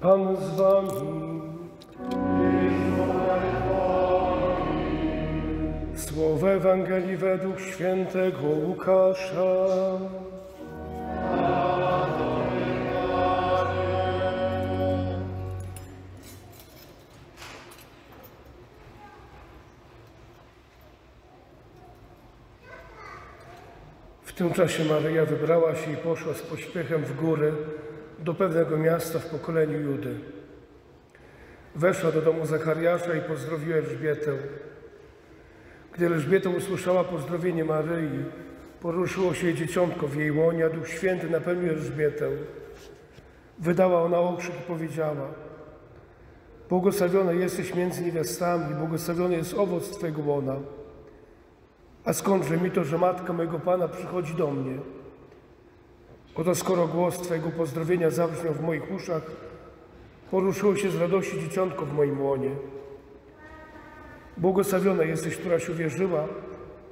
Pan z wami. Słowo Ewangelii według świętego Łukasza. W tym czasie Maryja wybrała się i poszła z pośpiechem w góry do pewnego miasta w pokoleniu Judy. Weszła do domu Zachariasza i pozdrowiła Elżbietę. Gdy Elżbieta usłyszała pozdrowienie Maryi, poruszyło się jej dzieciątko w jej łonie, a Duch Święty napełnił Elżbietę. Wydała ona okrzyk i powiedziała: błogosławiona jesteś między niewiastami, błogosławiony jest owoc Twojego łona. A skądże mi to, że matka mojego Pana przychodzi do mnie? Oto skoro głos Twojego pozdrowienia zabrzmiał w moich uszach, poruszyło się z radości dzieciątko w moim łonie. Błogosławiona jesteś, któraś uwierzyła,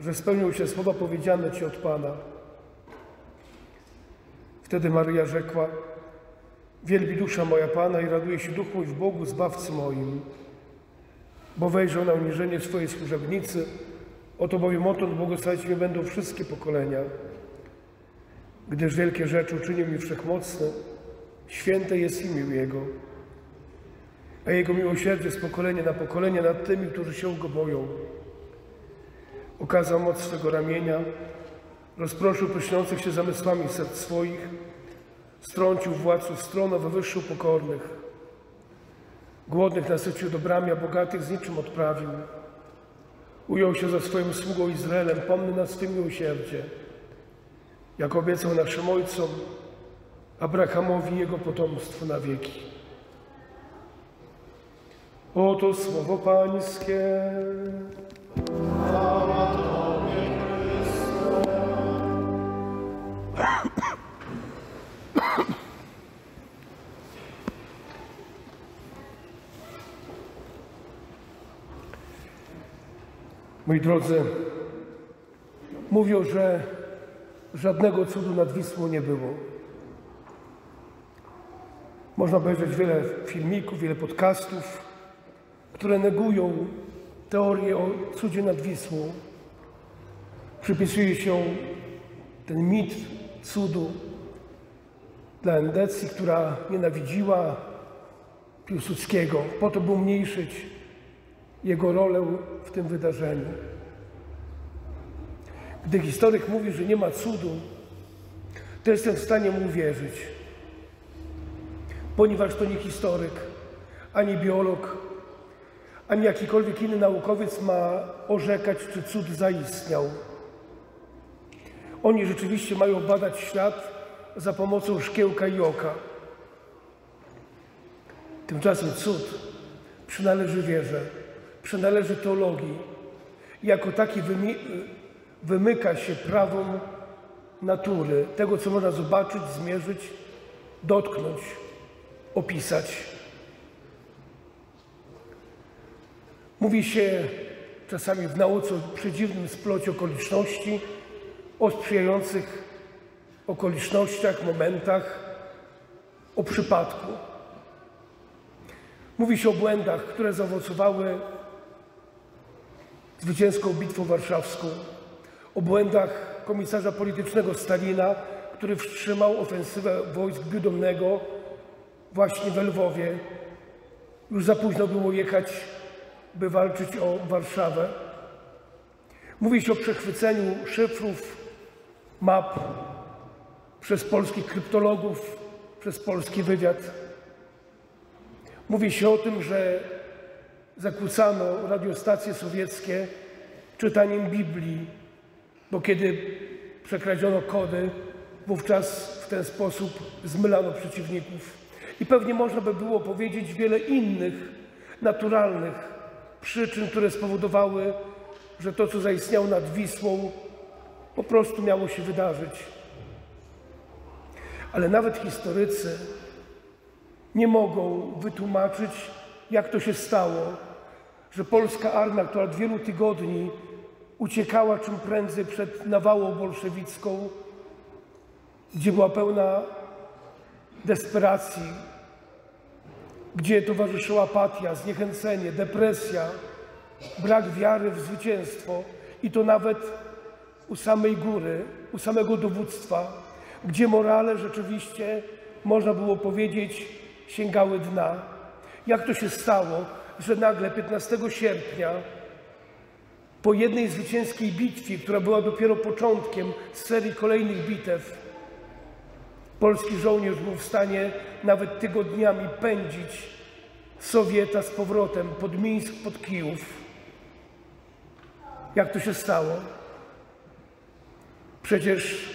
że spełnią się słowa powiedziane Ci od Pana. Wtedy Maryja rzekła: wielbi dusza moja Pana i raduje się duch mój w Bogu, Zbawcy moim, bo wejrzał na uniżenie swojej służebnicy, oto bowiem odtąd błogosławić mnie będą wszystkie pokolenia. Gdyż wielkie rzeczy uczynił mi Wszechmocny, święte jest imię Jego. A Jego miłosierdzie z pokolenia na pokolenie nad tymi, którzy się Go boją. Okazał moc swego ramienia, rozproszył pyszniących się zamysłami serc swoich, strącił władców stron, wywyższył pokornych. Głodnych nasycił dobrami, a bogatych z niczym odprawił. Ujął się za swoją sługą Izraelem, pomny nad swym miłosierdzie, jak obiecał naszym ojcom, Abrahamowi i jego potomstwu na wieki. Oto słowo Pańskie. Chwała Tobie, Chryste. Moi drodzy, mówią, że żadnego cudu nad Wisłą nie było. Można powiedzieć wiele filmików, wiele podcastów, które negują teorię o cudzie nad Wisłą. Przypisuje się ten mit cudu dla Endecji, która nienawidziła Piłsudskiego, po to by umniejszyć jego rolę w tym wydarzeniu. Gdy historyk mówi, że nie ma cudu, to jestem w stanie mu uwierzyć, ponieważ to nie historyk, ani biolog, ani jakikolwiek inny naukowiec ma orzekać, czy cud zaistniał. Oni rzeczywiście mają badać świat za pomocą szkiełka i oka. Tymczasem cud przynależy wierze, przynależy teologii. Jako taki wymyka się prawom natury, tego, co można zobaczyć, zmierzyć, dotknąć, opisać. Mówi się czasami w nauce o przedziwnym splocie okoliczności, o sprzyjających okolicznościach, momentach, o przypadku. Mówi się o błędach, które zaowocowały zwycięską bitwą warszawską, o błędach komisarza politycznego Stalina, który wstrzymał ofensywę wojsk Budionnego właśnie we Lwowie. Już za późno było jechać, by walczyć o Warszawę. Mówi się o przechwyceniu szyfrów, map przez polskich kryptologów, przez polski wywiad. Mówi się o tym, że zakłócano radiostacje sowieckie czytaniem Biblii, bo kiedy przekradziono kody, wówczas w ten sposób zmylano przeciwników. I pewnie można by było powiedzieć wiele innych, naturalnych przyczyn, które spowodowały, że to, co zaistniało nad Wisłą, po prostu miało się wydarzyć. Ale nawet historycy nie mogą wytłumaczyć, jak to się stało, że polska armia, która od wielu tygodni uciekała czym prędzej przed nawałą bolszewicką, gdzie była pełna desperacji, gdzie towarzyszyła apatia, zniechęcenie, depresja, brak wiary w zwycięstwo i to nawet u samej góry, u samego dowództwa, gdzie morale rzeczywiście, można było powiedzieć, sięgały dna. Jak to się stało, że nagle 15 sierpnia po jednej zwycięskiej bitwie, która była dopiero początkiem serii kolejnych bitew, polski żołnierz był w stanie nawet tygodniami pędzić Sowieta z powrotem pod Mińsk, pod Kijów. Jak to się stało? Przecież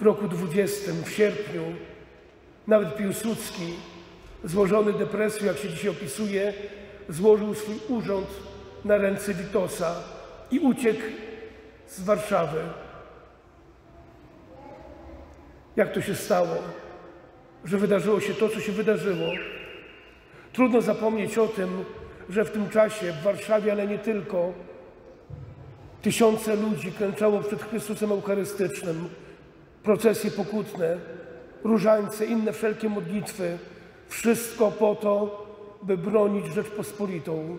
w roku 20, w sierpniu, nawet Piłsudski, złożony depresją, jak się dzisiaj opisuje, złożył swój urząd na ręce Witosa i uciekł z Warszawy. Jak to się stało, że wydarzyło się to, co się wydarzyło? Trudno zapomnieć o tym, że w tym czasie w Warszawie, ale nie tylko, tysiące ludzi klęczało przed Chrystusem Eucharystycznym, procesje pokutne, różańce, inne wszelkie modlitwy. Wszystko po to, by bronić Rzeczpospolitą.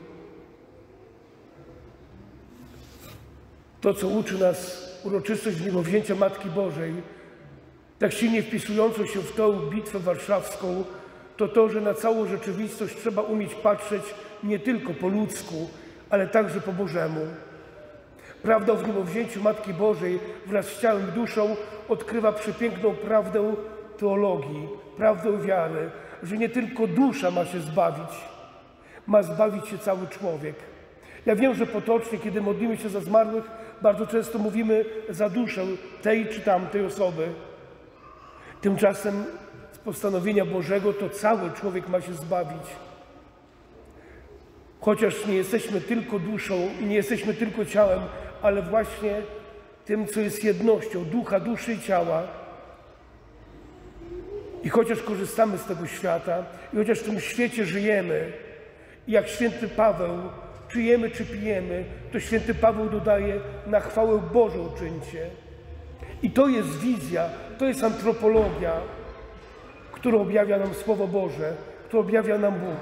To, co uczy nas uroczystość Wniebowzięcia Matki Bożej, tak silnie wpisującą się w tę bitwę warszawską, to to, że na całą rzeczywistość trzeba umieć patrzeć nie tylko po ludzku, ale także po Bożemu. Prawda o Wniebowzięciu Matki Bożej wraz z ciałem i duszą odkrywa przepiękną prawdę teologii, prawdę wiary, że nie tylko dusza ma zbawić się cały człowiek. Ja wiem, że potocznie, kiedy modlimy się za zmarłych, bardzo często mówimy za duszę tej czy tamtej osoby. Tymczasem z postanowienia Bożego to cały człowiek ma się zbawić. Chociaż nie jesteśmy tylko duszą i nie jesteśmy tylko ciałem, ale właśnie tym, co jest jednością ducha, duszy i ciała. I chociaż korzystamy z tego świata i chociaż w tym świecie żyjemy, jak święty Paweł, czy jemy, czy pijemy, to święty Paweł dodaje: na chwałę Bożą czyńcie. I to jest wizja, to jest antropologia, którą objawia nam Słowo Boże, którą objawia nam Bóg.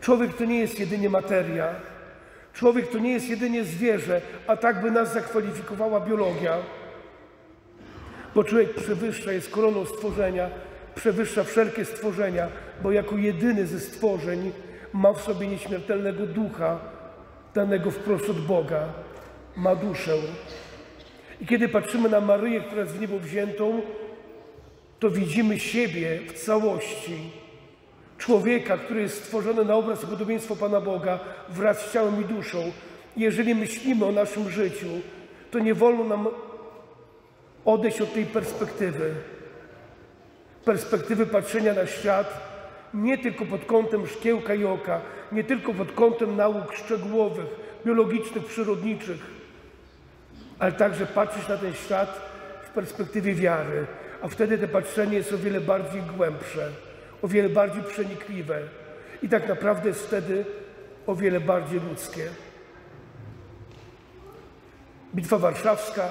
Człowiek to nie jest jedynie materia, człowiek to nie jest jedynie zwierzę, a tak by nas zakwalifikowała biologia. Bo człowiek przewyższa, jest koroną stworzenia, przewyższa wszelkie stworzenia, bo jako jedyny ze stworzeń ma w sobie nieśmiertelnego ducha, danego wprost od Boga, ma duszę. I kiedy patrzymy na Maryję, która jest w niebo wziętą, to widzimy siebie w całości. Człowieka, który jest stworzony na obraz i podobieństwo Pana Boga wraz z ciałem i duszą. Jeżeli myślimy o naszym życiu, to nie wolno nam odejść od tej perspektywy. Perspektywy patrzenia na świat nie tylko pod kątem szkiełka i oka, nie tylko pod kątem nauk szczegółowych, biologicznych, przyrodniczych, ale także patrzeć na ten świat w perspektywie wiary. A wtedy to patrzenie jest o wiele bardziej głębsze, o wiele bardziej przenikliwe i tak naprawdę jest wtedy o wiele bardziej ludzkie. Bitwa warszawska,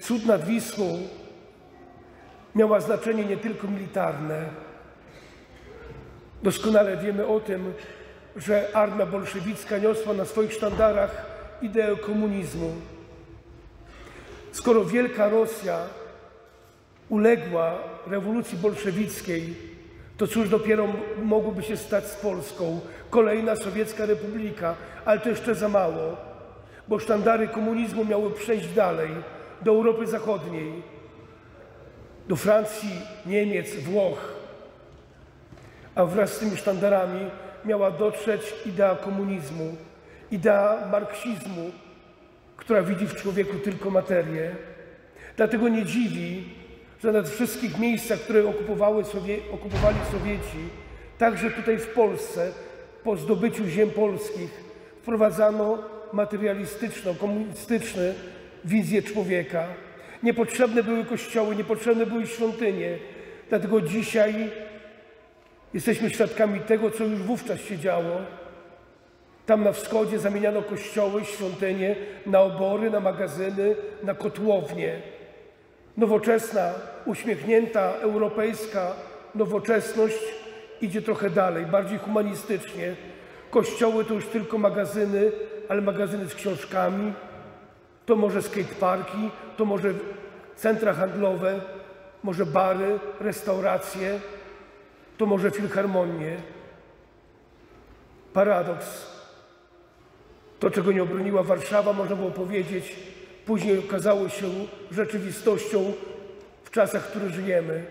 cud nad Wisłą miała znaczenie nie tylko militarne. Doskonale wiemy o tym, że armia bolszewicka niosła na swoich sztandarach ideę komunizmu. Skoro Wielka Rosja uległa rewolucji bolszewickiej, to cóż dopiero mogłoby się stać z Polską? Kolejna sowiecka republika, ale to jeszcze za mało, bo sztandary komunizmu miały przejść dalej, do Europy Zachodniej, do Francji, Niemiec, Włoch, a wraz z tymi sztandarami miała dotrzeć idea komunizmu, idea marksizmu, która widzi w człowieku tylko materię. Dlatego nie dziwi, że na wszystkich miejscach, które okupowali Sowieci, także tutaj w Polsce, po zdobyciu ziem polskich, wprowadzano materialistyczną, komunistyczną wizję człowieka. Niepotrzebne były kościoły, niepotrzebne były świątynie. Dlatego dzisiaj jesteśmy świadkami tego, co już wówczas się działo. Tam na wschodzie zamieniano kościoły, świątynie na obory, na magazyny, na kotłownie. Nowoczesna, uśmiechnięta, europejska nowoczesność idzie trochę dalej, bardziej humanistycznie. Kościoły to już tylko magazyny, ale magazyny z książkami, to może skateparki, to może centra handlowe, może bary, restauracje, to może filharmonie. Paradoks. To, czego nie obroniła Warszawa, można było powiedzieć, później okazało się rzeczywistością w czasach, w których żyjemy.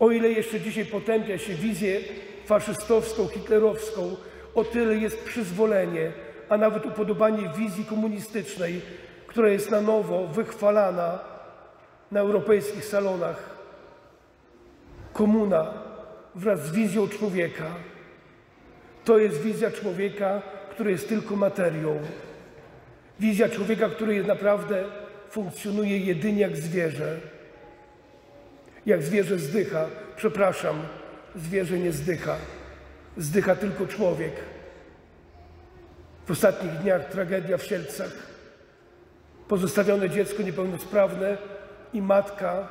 O ile jeszcze dzisiaj potępia się wizję faszystowską, hitlerowską, o tyle jest przyzwolenie, a nawet upodobanie wizji komunistycznej, która jest na nowo wychwalana na europejskich salonach. Komuna wraz z wizją człowieka. To jest wizja człowieka, który jest tylko materią. Wizja człowieka, który naprawdę funkcjonuje jedynie jak zwierzę. Jak zwierzę zdycha. Przepraszam, zwierzę nie zdycha. Zdycha tylko człowiek. W ostatnich dniach tragedia w Sielcach. Pozostawione dziecko niepełnosprawne i matka,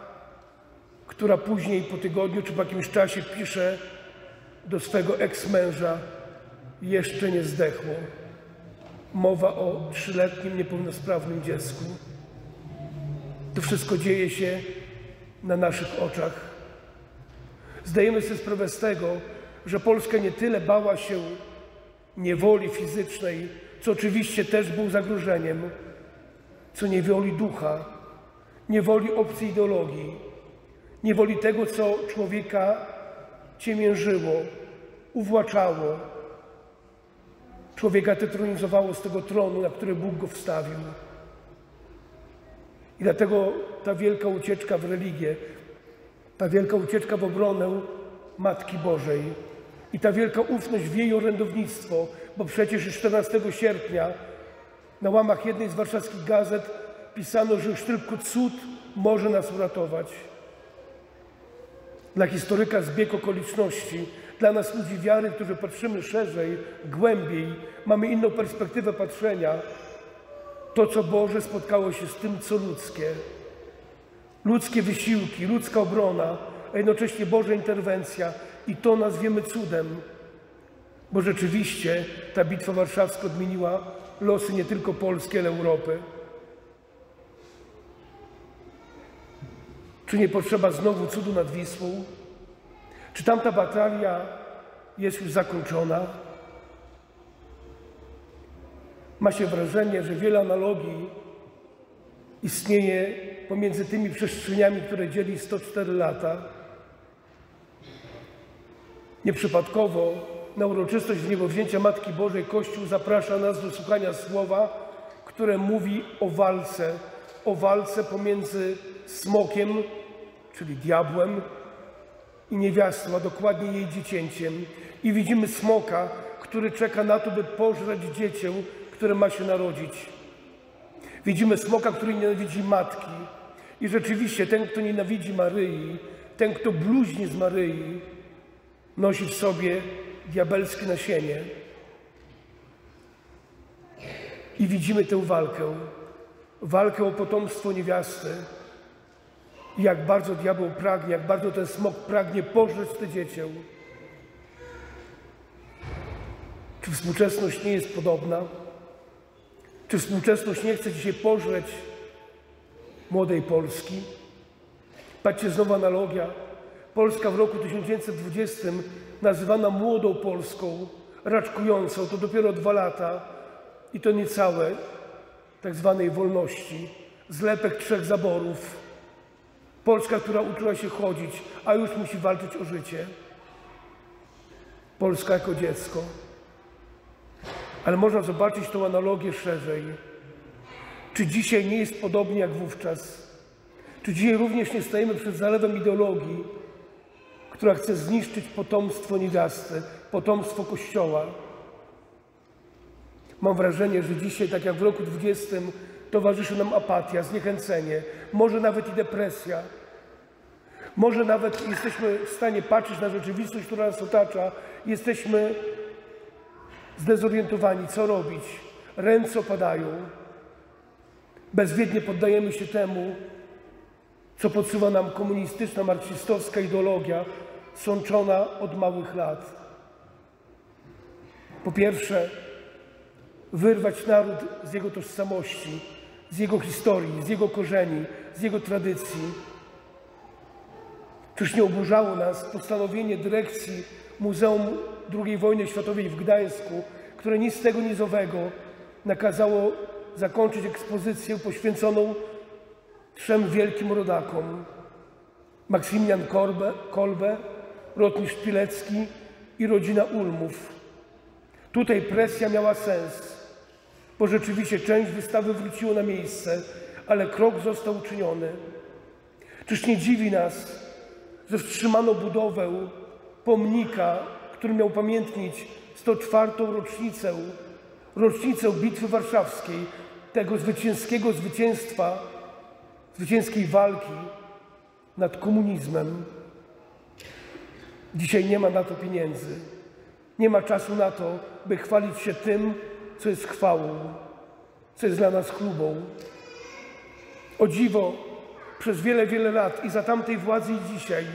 która później po tygodniu czy po jakimś czasie pisze do swego ex-męża: jeszcze nie zdechło. Mowa o 3-letnim niepełnosprawnym dziecku. To wszystko dzieje się na naszych oczach. Zdajemy sobie sprawę z tego, że Polska nie tyle bała się niewoli fizycznej, co oczywiście też był zagrożeniem, co niewoli ducha, niewoli obcej ideologii, niewoli tego, co człowieka ciemiężyło, uwłaczało. Człowieka tetronizowało z tego tronu, na który Bóg go wstawił. I dlatego ta wielka ucieczka w religię, ta wielka ucieczka w obronę Matki Bożej i ta wielka ufność w jej orędownictwo, bo przecież już 14 sierpnia na łamach jednej z warszawskich gazet pisano, że już tylko cud może nas uratować. Dla historyka zbieg okoliczności, dla nas ludzi wiary, którzy patrzymy szerzej, głębiej, mamy inną perspektywę patrzenia. To, co Boże, spotkało się z tym, co ludzkie. Ludzkie wysiłki, ludzka obrona, a jednocześnie Boża interwencja i to nazwiemy cudem. Bo rzeczywiście ta bitwa warszawska odmieniła losy nie tylko Polski, ale Europy. Czy nie potrzeba znowu cudu nad Wisłą? Czy tamta batalia jest już zakończona? Ma się wrażenie, że wiele analogii istnieje pomiędzy tymi przestrzeniami, które dzieli 104 lata. Nieprzypadkowo na uroczystość Wniebowzięcia Matki Bożej Kościół zaprasza nas do słuchania słowa, które mówi o walce pomiędzy smokiem, czyli diabłem, i niewiastą, a dokładnie jej dziecięciem. I widzimy smoka, który czeka na to, by pożreć dziecię, które ma się narodzić. Widzimy smoka, który nienawidzi matki. I rzeczywiście ten, kto nienawidzi Maryi, ten, kto bluźni z Maryi, nosi w sobie diabelskie nasienie. I widzimy tę walkę. Walkę o potomstwo niewiasty. I jak bardzo diabeł pragnie, jak bardzo ten smok pragnie pożreć te dziecię. Czy współczesność nie jest podobna? Czy współczesność nie chce dzisiaj pożreć młodej Polski? Patrzcie, znowu analogia. Polska w roku 1920 nazywana młodą Polską, raczkującą, to dopiero 2 lata i to niecałe tak zwanej wolności, zlepek 3 zaborów. Polska, która uczyła się chodzić, a już musi walczyć o życie. Polska jako dziecko. Ale można zobaczyć tą analogię szerzej. Czy dzisiaj nie jest podobnie jak wówczas? Czy dzisiaj również nie stajemy przed zalewem ideologii, która chce zniszczyć potomstwo niewiasty, potomstwo Kościoła? Mam wrażenie, że dzisiaj, tak jak w roku 20, towarzyszy nam apatia, zniechęcenie, może nawet i depresja. Może nawet jesteśmy w stanie patrzeć na rzeczywistość, która nas otacza. Jesteśmy zdezorientowani, co robić. Ręce opadają. Bezwiednie poddajemy się temu, co podsuwa nam komunistyczna, marksistowska ideologia, sączona od małych lat. Po pierwsze, wyrwać naród z jego tożsamości, z jego historii, z jego korzeni, z jego tradycji. Czyż nie oburzało nas postanowienie dyrekcji Muzeum II Wojny Światowej w Gdańsku, które nic z tego nic owego nakazało zakończyć ekspozycję poświęconą trzem wielkim rodakom: Maksymilian Kolbe, rotmistrz Pilecki i rodzina Ulmów. Tutaj presja miała sens, bo rzeczywiście część wystawy wróciła na miejsce, ale krok został uczyniony. Czyż nie dziwi nas, że wstrzymano budowę pomnika, który miał pamiętnić 104. rocznicę Bitwy Warszawskiej, tego zwycięskiej walki nad komunizmem. Dzisiaj nie ma na to pieniędzy. Nie ma czasu na to, by chwalić się tym, co jest chwałą, co jest dla nas chlubą. O dziwo, przez wiele, wiele lat i za tamtej władzy i dzisiaj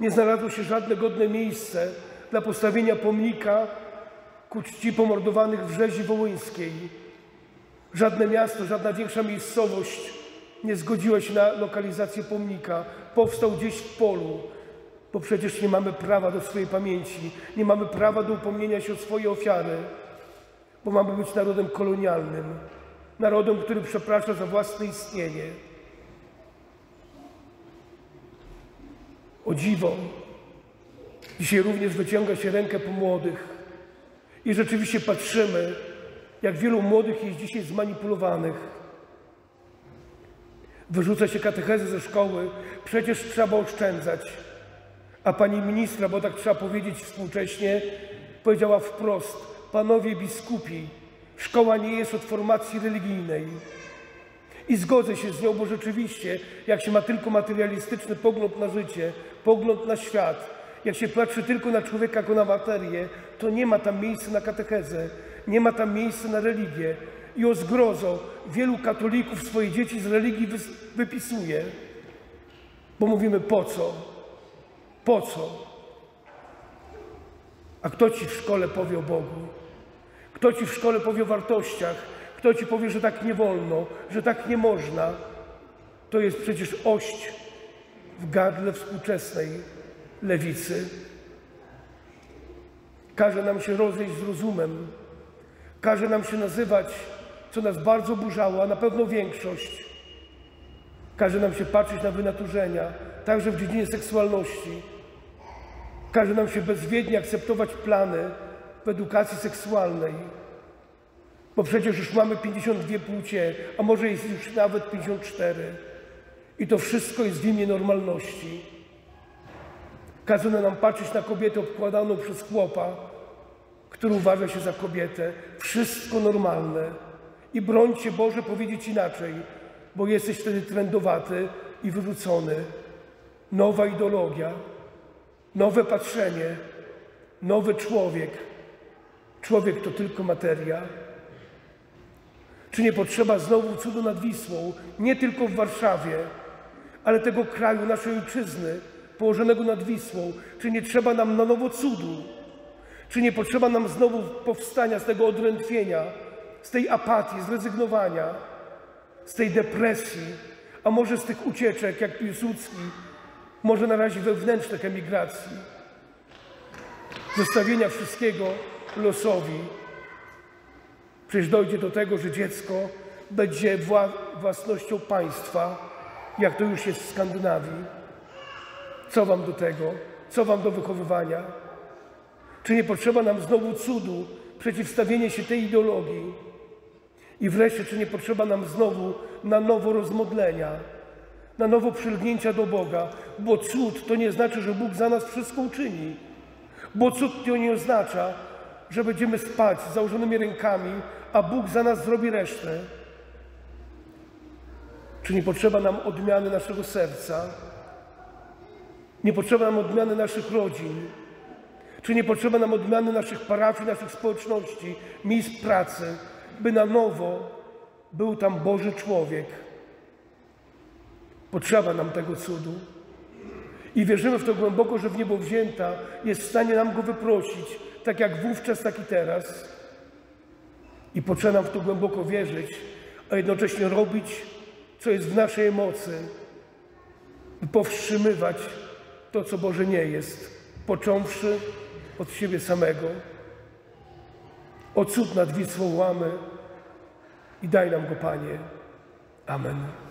nie znalazło się żadne godne miejsce dla postawienia pomnika ku czci pomordowanych w rzezi wołyńskiej. Żadne miasto, żadna większa miejscowość nie zgodziła się na lokalizację pomnika. Powstał gdzieś w polu, bo przecież nie mamy prawa do swojej pamięci, nie mamy prawa do upomnienia się o swoje ofiary, bo mamy być narodem kolonialnym, narodem, który przeprasza za własne istnienie. O dziwo, dzisiaj również wyciąga się rękę po młodych i rzeczywiście patrzymy, jak wielu młodych jest dzisiaj zmanipulowanych. Wyrzuca się katechezę ze szkoły, przecież trzeba oszczędzać. A pani ministra, bo tak trzeba powiedzieć współcześnie, powiedziała wprost: panowie biskupi, szkoła nie jest od formacji religijnej. I zgodzę się z nią, bo rzeczywiście, jak się ma tylko materialistyczny pogląd na życie, pogląd na świat, jak się patrzy tylko na człowieka jako na materię, to nie ma tam miejsca na katechezę, nie ma tam miejsca na religię. I o zgrozo, wielu katolików swoje dzieci z religii wypisuje, bo mówimy: po co? Po co? A kto ci w szkole powie o Bogu? Kto ci w szkole powie o wartościach? Kto ci powie, że tak nie wolno, że tak nie można? To jest przecież ość w gardle współczesnej lewicy. Każe nam się rozejść z rozumem. Każe nam się nazywać, co nas bardzo oburzało, a na pewno większość. Każe nam się patrzeć na wynaturzenia, także w dziedzinie seksualności. Każe nam się bezwiednie akceptować plany w edukacji seksualnej. Bo przecież już mamy 52 płcie, a może jest już nawet 54. I to wszystko jest w imię normalności. Kazano nam patrzeć na kobietę obkładaną przez chłopa, który uważa się za kobietę. Wszystko normalne. I broń się Boże powiedzieć inaczej, bo jesteś wtedy trendowaty i wyrzucony. Nowa ideologia, nowe patrzenie, nowy człowiek. Człowiek to tylko materia. Czy nie potrzeba znowu cudu nad Wisłą, nie tylko w Warszawie, ale tego kraju, naszej ojczyzny, położonego nad Wisłą? Czy nie trzeba nam na nowo cudu? Czy nie potrzeba nam znowu powstania z tego odrętwienia, z tej apatii, zrezygnowania, z tej depresji, a może z tych ucieczek, jak Piłsudski, może na razie wewnętrznych emigracji, zostawienia wszystkiego losowi? Przecież dojdzie do tego, że dziecko będzie własnością państwa, jak to już jest w Skandynawii. Co wam do tego? Co wam do wychowywania? Czy nie potrzeba nam znowu cudu, przeciwstawienie się tej ideologii? I wreszcie, czy nie potrzeba nam znowu na nowo rozmodlenia, na nowo przylgnięcia do Boga? Bo cud to nie znaczy, że Bóg za nas wszystko uczyni. Bo cud to nie oznacza, że będziemy spać z założonymi rękami, a Bóg za nas zrobi resztę. Czy nie potrzeba nam odmiany naszego serca? Nie potrzeba nam odmiany naszych rodzin? Czy nie potrzeba nam odmiany naszych parafii, naszych społeczności, miejsc pracy, by na nowo był tam Boży człowiek? Potrzeba nam tego cudu. I wierzymy w to głęboko, że Wniebowzięta jest w stanie nam go wyprosić, tak jak wówczas, tak i teraz. I poczynam w to głęboko wierzyć, a jednocześnie robić, co jest w naszej mocy, by powstrzymywać to, co Boże nie jest, począwszy od siebie samego. O cud nad Wisłą łamy i daj nam go, Panie. Amen.